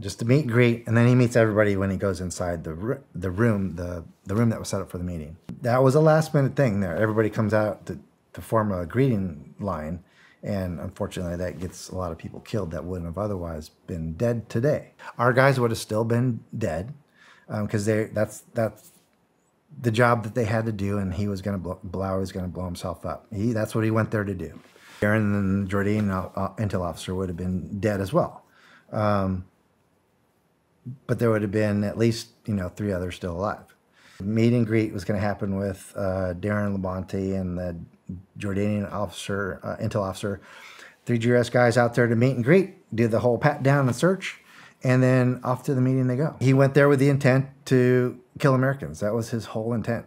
just the meet greet, and then he meets everybody when he goes inside the room that was set up for the meeting. That was a last minute thing there. Everybody comes out to form a greeting line, and unfortunately that gets a lot of people killed that wouldn't have otherwise been dead today. Our guys would have still been dead because that's the job that they had to do, and he was going to blow himself up. That's what he went there to do. Darren and Jordan, intel officer, would have been dead as well. But there would have been at least, you know, 3 others still alive. Meet and greet was going to happen with Darren Labonte and the Jordanian officer, intel officer. 3 GRS guys out there to meet and greet, do the whole pat down and search, and then off to the meeting they go. He went there with the intent to kill Americans. That was his whole intent.